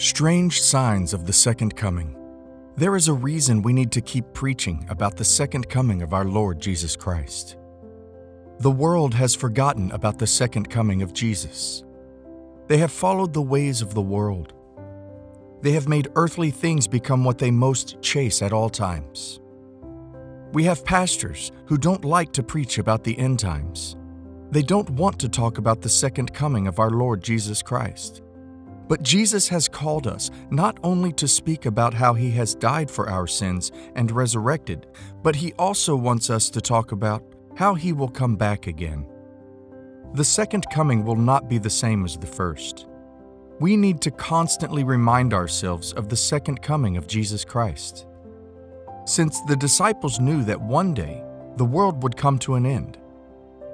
Strange signs of the second coming. There is a reason we need to keep preaching about the second coming of our Lord Jesus Christ. The world has forgotten about the second coming of Jesus. They have followed the ways of the world. They have made earthly things become what they most chase at all times. We have pastors who don't like to preach about the end times. They don't want to talk about the second coming of our Lord Jesus Christ. But Jesus has called us not only to speak about how He has died for our sins and resurrected, but He also wants us to talk about how He will come back again. The second coming will not be the same as the first. We need to constantly remind ourselves of the second coming of Jesus Christ. Since the disciples knew that one day the world would come to an end,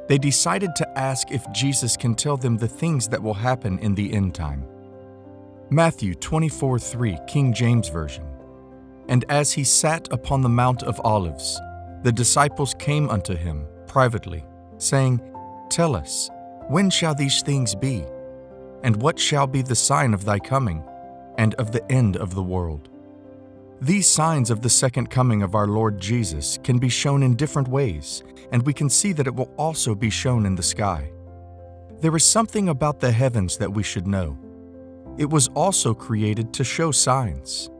they decided to ask if Jesus can tell them the things that will happen in the end time. Matthew 24:3, King James Version. And as He sat upon the Mount of Olives, the disciples came unto Him privately, saying, Tell us, when shall these things be? And what shall be the sign of Thy coming, and of the end of the world? These signs of the second coming of our Lord Jesus can be shown in different ways, and we can see that it will also be shown in the sky. There is something about the heavens that we should know. It was also created to show signs.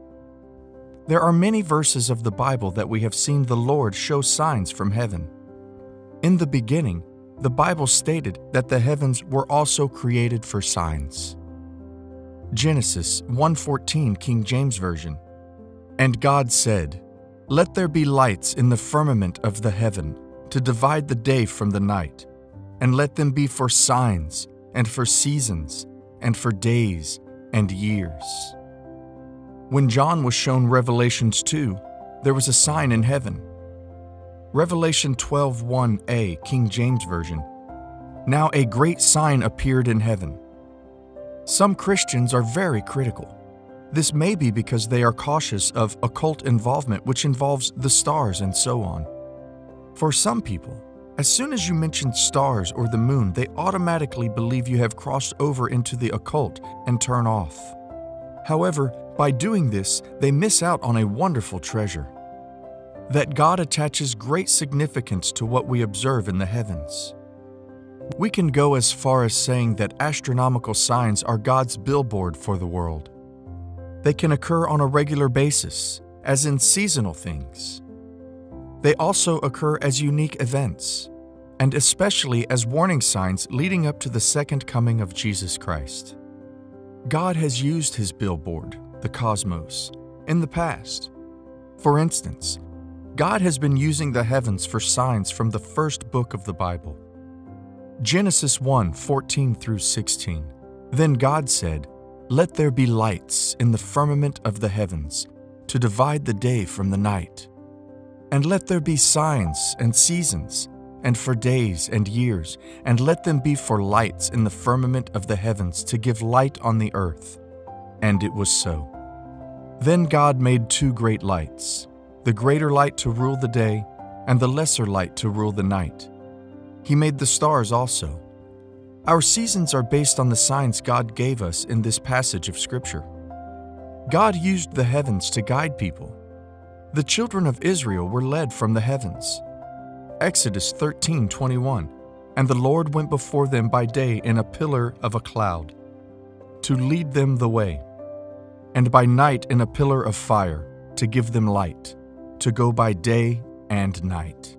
There are many verses of the Bible that we have seen the Lord show signs from heaven. In the beginning, the Bible stated that the heavens were also created for signs. Genesis 1:14, King James Version. And God said, Let there be lights in the firmament of the heaven, to divide the day from the night, and let them be for signs, and for seasons, and for days and years. When John was shown Revelations 2, there was a sign in heaven. Revelation 12:1a, King James Version. Now a great sign appeared in heaven. Some Christians are very critical. This may be because they are cautious of occult involvement, which involves the stars and so on. For some people, as soon as you mention stars or the moon, they automatically believe you have crossed over into the occult and turn off. However, by doing this, they miss out on a wonderful treasure. That God attaches great significance to what we observe in the heavens. We can go as far as saying that astronomical signs are God's billboard for the world. They can occur on a regular basis, as in seasonal things. They also occur as unique events, and especially as warning signs leading up to the second coming of Jesus Christ. God has used His billboard, the cosmos, in the past. For instance, God has been using the heavens for signs from the first book of the Bible. Genesis 1:14-16. Then God said, Let there be lights in the firmament of the heavens, to divide the day from the night. And let there be signs and seasons, and for days and years, and let them be for lights in the firmament of the heavens, to give light on the earth. And it was so. Then God made two great lights, the greater light to rule the day, and the lesser light to rule the night. He made the stars also. Our seasons are based on the signs God gave us in this passage of Scripture. God used the heavens to guide people. The children of Israel were led from the heavens. Exodus 13:21, And the Lord went before them by day in a pillar of a cloud, to lead them the way, and by night in a pillar of fire, to give them light, to go by day and night.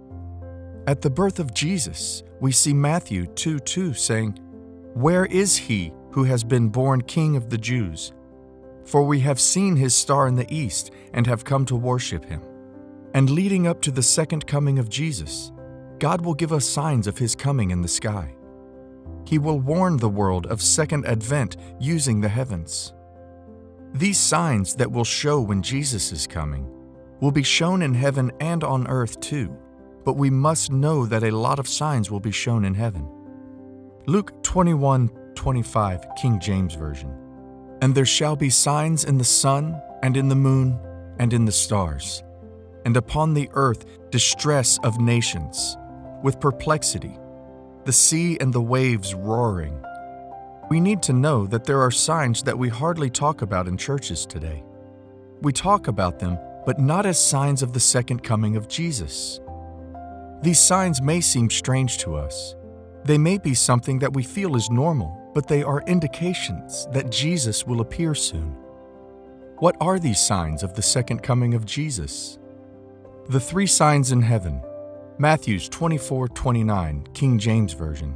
At the birth of Jesus, we see Matthew 2:2 saying, Where is He who has been born King of the Jews? For we have seen His star in the east and have come to worship Him. And leading up to the second coming of Jesus, God will give us signs of His coming in the sky. He will warn the world of second advent using the heavens. These signs that will show when Jesus is coming will be shown in heaven and on earth too, but we must know that a lot of signs will be shown in heaven. Luke 21:25, King James Version. And there shall be signs in the sun, and in the moon, and in the stars, and upon the earth distress of nations, with perplexity, the sea and the waves roaring, We need to know that there are signs that we hardly talk about in churches today. We talk about them, but not as signs of the second coming of Jesus. These signs may seem strange to us. They may be something that we feel is normal, but they are indications that Jesus will appear soon. What are these signs of the second coming of Jesus? The three signs in heaven. Matthew 24:29, King James Version.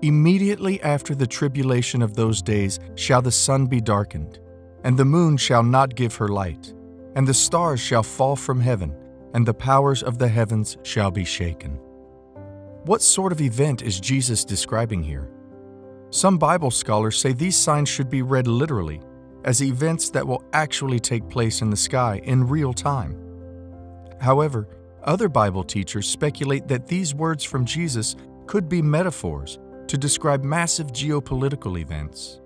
Immediately after the tribulation of those days shall the sun be darkened, and the moon shall not give her light, and the stars shall fall from heaven, and the powers of the heavens shall be shaken. What sort of event is Jesus describing here? Some Bible scholars say these signs should be read literally, as events that will actually take place in the sky in real time. However, other Bible teachers speculate that these words from Jesus could be metaphors to describe massive geopolitical events.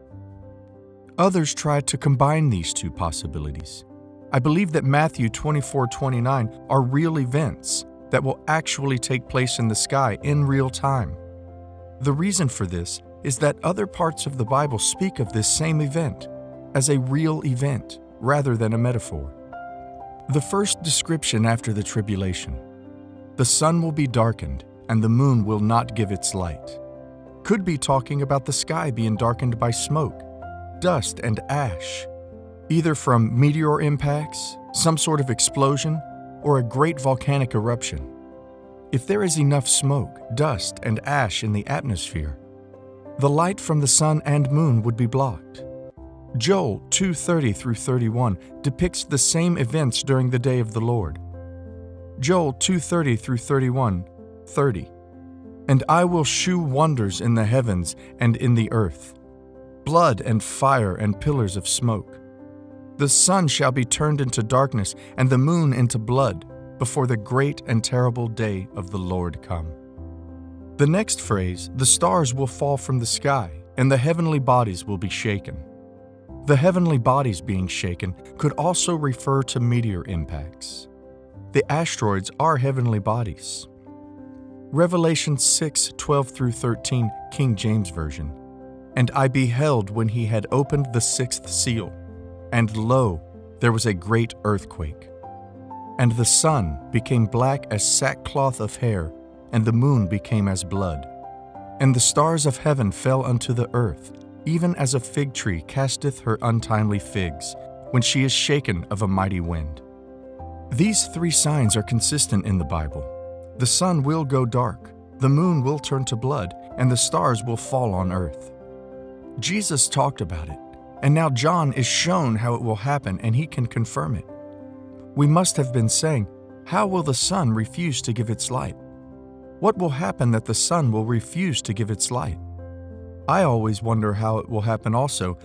Others try to combine these two possibilities. I believe that Matthew 24:29 are real events that will actually take place in the sky in real time. The reason for this is that other parts of the Bible speak of this same event as a real event rather than a metaphor. The first description after the tribulation, the sun will be darkened and the moon will not give its light, could be talking about the sky being darkened by smoke, dust, and ash, either from meteor impacts, some sort of explosion, or a great volcanic eruption. If there is enough smoke, dust, and ash in the atmosphere, the light from the sun and moon would be blocked. Joel 2:30-31 depicts the same events during the day of the Lord. Joel 2:30-31:30, and I will shew wonders in the heavens and in the earth, blood and fire and pillars of smoke. The sun shall be turned into darkness, and the moon into blood, before the great and terrible day of the Lord come. The next phrase, the stars will fall from the sky, and the heavenly bodies will be shaken. The heavenly bodies being shaken could also refer to meteor impacts. The asteroids are heavenly bodies. Revelation 6:12-13, King James Version. And I beheld when he had opened the sixth seal, and lo, there was a great earthquake. And the sun became black as sackcloth of hair, and the moon became as blood. And the stars of heaven fell unto the earth, even as a fig tree casteth her untimely figs, when she is shaken of a mighty wind. These three signs are consistent in the Bible. The sun will go dark, the moon will turn to blood, and the stars will fall on earth. Jesus talked about it, and now John is shown how it will happen, and he can confirm it. We must have been saying, how will the sun refuse to give its light? What will happen that the sun will refuse to give its light? I always wonder how it will happen also,